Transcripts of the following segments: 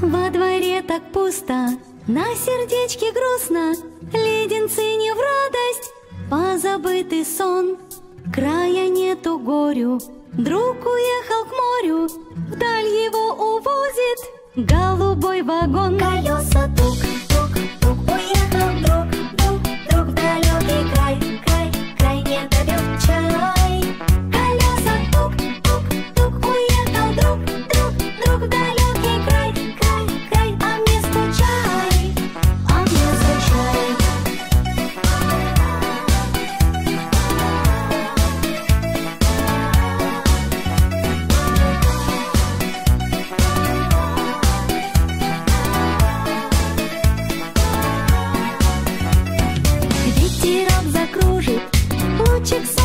Во дворе так пусто, на сердечке грустно, леденцы не в радость, позабытый сон. Края нету горю, друг уехал к морю, вдаль его увозит голубой вагон. Колеса тук-тук-тук, уехал друг в далекий край, не допил чай. Колеса тук-тук-тук, уехал друг в далекий край, а мне стучай, Ветерок закружит, лучик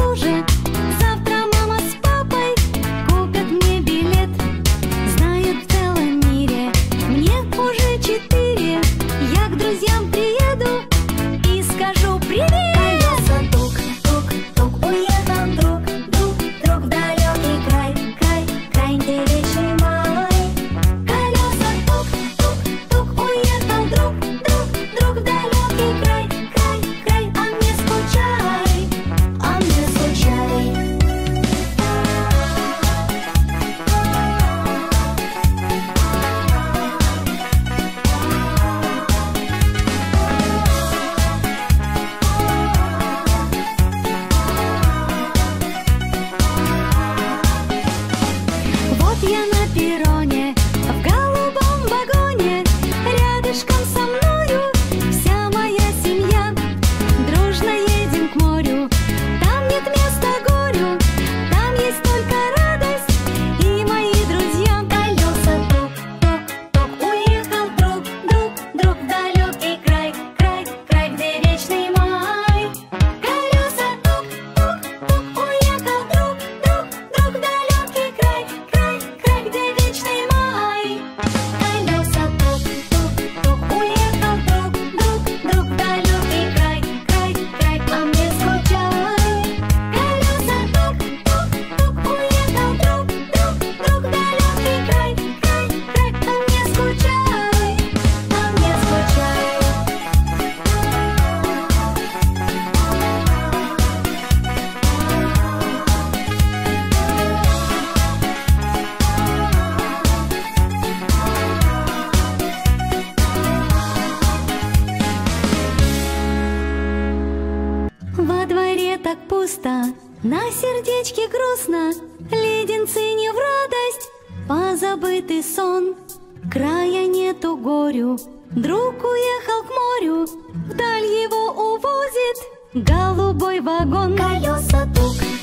луже. Завтра мама с папой купят мне билет. Знают в целом мире, мне уже 4. Я к друзьям приеду и скажу привет. Колеса тук-тук-тук, уехал друг в далекий край, где вечный май. Колеса тук-тук-тук, уехал друг в далекий край. Я на перроне, в голубом вагоне, рядышком со мною вся моя семья. Дружно едем к морю, там нет места горю, там есть только радость и мои друзья. Колеса тук-тук-тук, уехал друг в далекий край, где вечный май. Колеса тук-тук-тук, уехал друг в далекий край, где вечный май. Колеса тук-тук-тук, уехал друг в далекий край, а мне скучай. Колеса тук-тук-тук, уехал друг в далекий край, а мне скучай. Во дворе так пусто, на сердечке грустно, леденцы не в радость, позабытый сон. Края нету горю, друг уехал к морю, вдаль его увозит голубой вагон. Колеса тук-тук-тук.